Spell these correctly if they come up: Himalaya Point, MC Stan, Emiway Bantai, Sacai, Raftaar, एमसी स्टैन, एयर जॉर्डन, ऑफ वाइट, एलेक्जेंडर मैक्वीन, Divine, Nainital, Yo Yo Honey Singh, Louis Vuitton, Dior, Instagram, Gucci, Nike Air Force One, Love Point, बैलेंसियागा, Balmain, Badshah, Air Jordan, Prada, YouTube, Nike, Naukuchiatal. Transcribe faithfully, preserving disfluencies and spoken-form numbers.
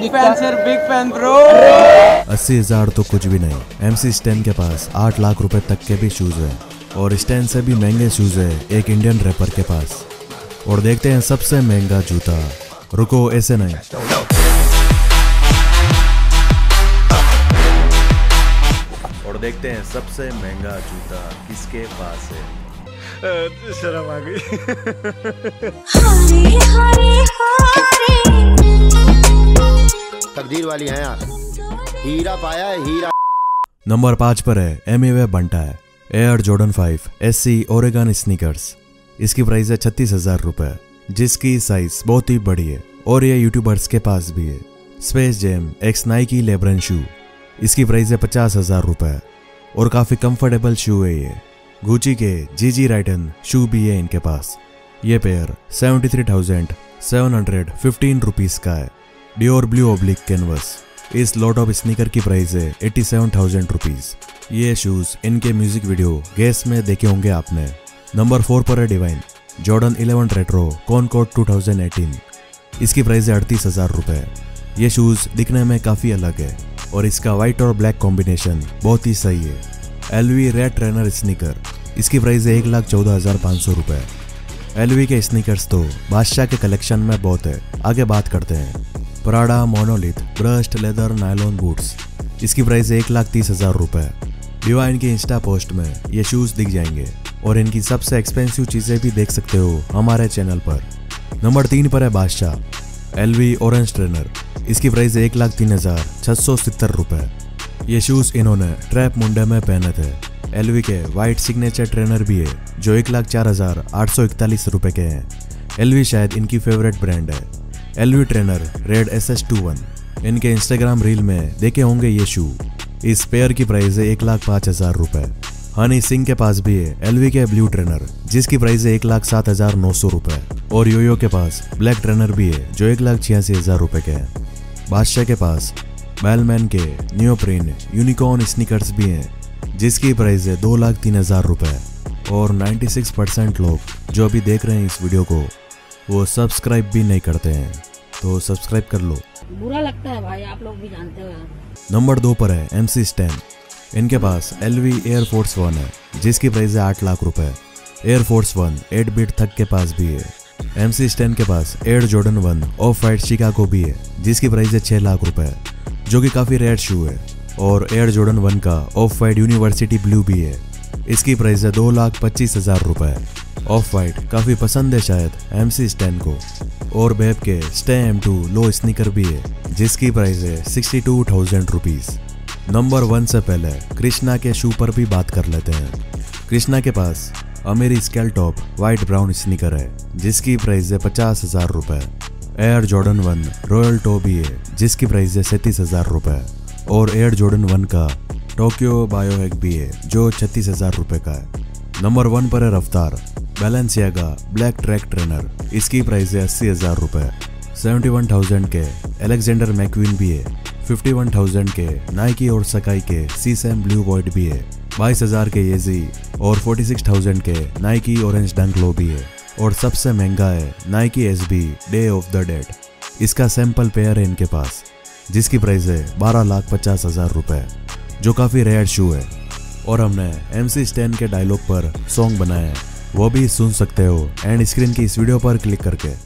Big fan sir, big fan bro. अस्सी हजार तो कुछ भी नहीं। एमसी स्टैन के पास आठ लाख रुपए तक के भी शूज है और स्टैन से भी महंगे शूज है एक इंडियन रैपर के पास। और देखते हैं सबसे महंगा जूता। रुको, ऐसे नहीं। और देखते हैं सबसे महंगा जूता किसके पास है। शर्म आ गई। तकदीर वाली है यार, हीरा पाया है हीरा। नंबर पाँच पर है Emiway Bantai एयर जॉर्डन five S C Oregon sneakers. इसकी प्राइस है छत्तीस हजार रुपए, जिसकी साइज बहुत ही बड़ी है और ये यूट्यूबर्स के पास भी है। Space Jam X Nike LeBron shoe, इसकी प्राइस है पचास हजार रुपए और काफी कंफर्टेबल शू है ये। गुची के जी जी राइटन शू भी है इनके पास। ये pair seventy three thousand seven hundred fifteen rupees का है। डियोर ब्लू ओब्लिक कैनवस, इस लॉट ऑफ स्नीकर की प्राइस है सत्तासी हज़ार रुपीस। ये शूज इनके म्यूजिक वीडियो गेस में देखे होंगे आपने। नंबर फोर पर है Divine Jordan eleven retro Concord दो हज़ार अठारह। इसकी प्राइस है अड़तीस हजार रुपए। ये शूज दिखने में काफी अलग है और इसका व्हाइट और ब्लैक कॉम्बिनेशन बहुत ही सही है। एलवी रेड ट्रेनर स्नीकर, इसकी प्राइस है एक लाख चौदह हजार पाँच सौ रुपए। एलवी के स्नीकर्स तो बादशाह के कलेक्शन में बहुत है। आगे बात करते हैं Prada monolith brushed leather nylon boots, इसकी प्राइस एक लाख तीस हजार रुपए। डिवाइन के इंस्टा पोस्ट में ये शूज दिख जाएंगे और इनकी सबसे एक्सपेंसिव चीजें भी देख सकते हो हमारे चैनल पर। नंबर तीन पर है बादशाह एलवी ऑरेंज ट्रेनर, इसकी प्राइस एक लाख तीन हजार छह सौ सत्तर रुपए। ये शूज इन्होंने ट्रैप मुंडे में पहने थे। एलवी के वाइट सिग्नेचर ट्रेनर भी है जो एक लाख चार हजार आठ सौ इकतालीस रुपए के हैं। एलवी शायद इनकी फेवरेट ब्रांड है। LV trainer red S S two one, इनके इंस्टाग्राम रील में देखे होंगे ये शू। इस पेयर की प्राइस है एक लाख पाँच हजार रुपए। हनी सिंह के पास भी है एलवी के ब्लू ट्रेनर, जिसकी प्राइस है एक लाख सात हजार नौ सौ रुपए। और योयो के पास ब्लैक ट्रेनर भी है जो एक लाख छियासी हजार रुपए के हैं। बादशाह के पास बैलमैन के न्योप्रीन यूनिकॉर्न स्नीकर्स भी हैं, जिसकी प्राइस है दो लाख तीन हजार रुपए। और नाइन्टी सिक्स परसेंट लोग जो अभी देख रहे हैं इस वीडियो को, वो सब्सक्राइब भी नहीं करते हैं, तो सब्सक्राइब कर लो, बुरा लगता है भाई, आप लोग भी जानते हो। नंबर दो पर है एमसी स्टैन, इनके पास एलवी एयर फोर्स वन है, जिसकी प्राइस है आठ लाख रुपए। Air Force One Eight Bit Thug के पास भी है। एमसी स्टैन के पास एयर जॉर्डन One ऑफ वाइट Chicago भी है, जिसकी प्राइस है छह लाख रुपए, जो कि काफी रेयर शू है। और एयर जॉर्डन वन का ऑफ वाइट यूनिवर्सिटी ब्लू भी है, इसकी प्राइस है दो लाख पच्चीस हजार रुपए। ऑफ वाइट काफी पसंद है शायद एमसी स्टैन को। और बेब के Sta M two low sneaker भी है, जिसकी प्राइस है sixty two thousand rupees. Number one से पहले कृष्णा के शू पर भी बात कर लेते हैं। कृष्णा के पास Amiri skel top white brown sneaker है, जिसकी प्राइस है पचास हजार रुपए। एयर जॉर्डन One royal toe भी है, जिसकी प्राइस है सैंतीस हजार रुपए। और एयर जॉर्डन वन का टोक्यो बायोहैक भी है जो छत्तीस हजार रुपए का है। नंबर वन पर है रफ्तार बैलेंसियागा ब्लैक ट्रैक ट्रेनर, इसकी प्राइस है अस्सी हजार रुपए। सेवेंटी वन थाउजेंड के एलेक्जेंडर मैक्वीन भी है। फिफ्टी वन थाउजेंड के नाइकी और सकाई के सी सैम ब्लू वॉइड भी है। बाईस हजार के येजी और फोर्टी सिक्स थाउजेंड के नाइकी ऑरेंज डंकलो भी है। और सबसे महंगा है Nike S B day of the dead, इसका सैम्पल पेयर है इनके पास, जिसकी प्राइस है बारह लाख पचास हजार रुपए, जो काफी रेयर शू है। और हमने एमसी स्टैन के डायलॉग पर सॉन्ग बनाया है, वो भी सुन सकते हो एंड स्क्रीन की इस वीडियो पर क्लिक करके।